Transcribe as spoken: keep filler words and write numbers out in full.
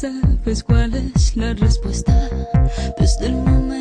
sabes cuál es la respuesta desde el momento.